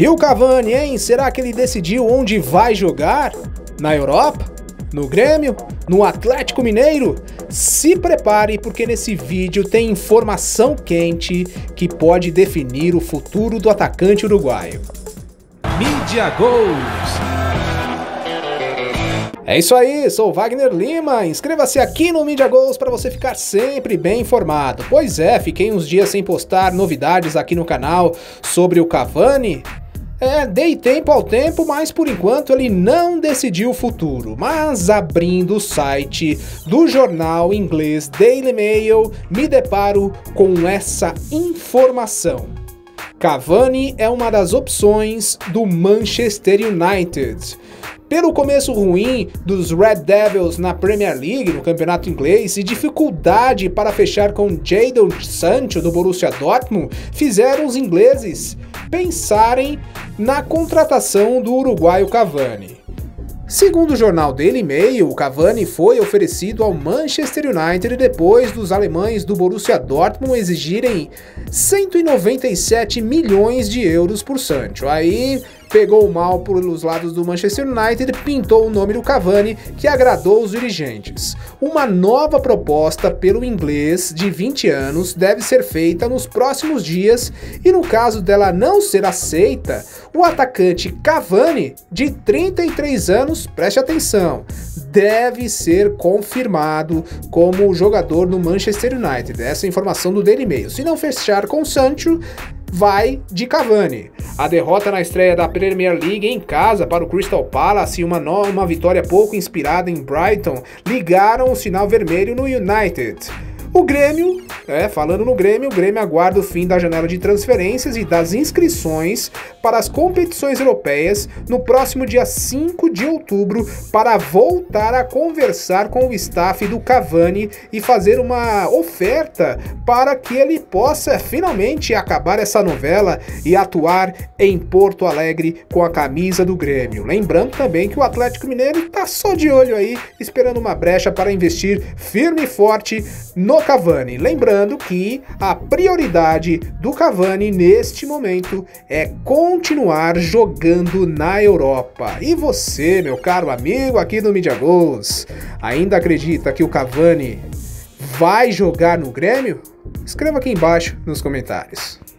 E o Cavani, hein? Será que ele decidiu onde vai jogar? Na Europa? No Grêmio? No Atlético Mineiro? Se prepare, porque nesse vídeo tem informação quente que pode definir o futuro do atacante uruguaio. Mídia Gols. É isso aí, sou Wagner Lima, inscreva-se aqui no Mídia Gols para você ficar sempre bem informado. Pois é, fiquei uns dias sem postar novidades aqui no canal sobre o Cavani. Dei tempo ao tempo, mas por enquanto ele não decidiu o futuro. Mas abrindo o site do jornal inglês Daily Mail, me deparo com essa informação. Cavani é uma das opções do Manchester United. Pelo começo ruim dos Red Devils na Premier League, no campeonato inglês, e dificuldade para fechar com Jadon Sancho do Borussia Dortmund, fizeram os ingleses pensarem na contratação do uruguaio Cavani. Segundo o jornal Daily Mail, o Cavani foi oferecido ao Manchester United depois dos alemães do Borussia Dortmund exigirem 197 milhões de euros por Sancho. Aí pegou o mal pelos lados do Manchester United, pintou o nome do Cavani, que agradou os dirigentes. Uma nova proposta pelo inglês de 20 anos deve ser feita nos próximos dias e, no caso dela não ser aceita, o atacante Cavani, de 33 anos, preste atenção, deve ser confirmado como jogador no Manchester United. Essa é a informação do Daily Mail. Se não fechar com o Sancho, vai de Cavani. A derrota na estreia da Premier League em casa para o Crystal Palace e uma vitória pouco inspirada em Brighton ligaram o sinal vermelho no United. O Grêmio, falando no Grêmio, o Grêmio aguarda o fim da janela de transferências e das inscrições para as competições europeias no próximo dia 5 de outubro para voltar a conversar com o staff do Cavani e fazer uma oferta para que ele possa finalmente acabar essa novela e atuar em Porto Alegre com a camisa do Grêmio. Lembrando também que o Atlético Mineiro está só de olho aí, esperando uma brecha para investir firme e forte no Cavani. Lembrando que a prioridade do Cavani neste momento é continuar jogando na Europa. E você, meu caro amigo aqui do Mídia Gols, ainda acredita que o Cavani vai jogar no Grêmio? Escreva aqui embaixo nos comentários.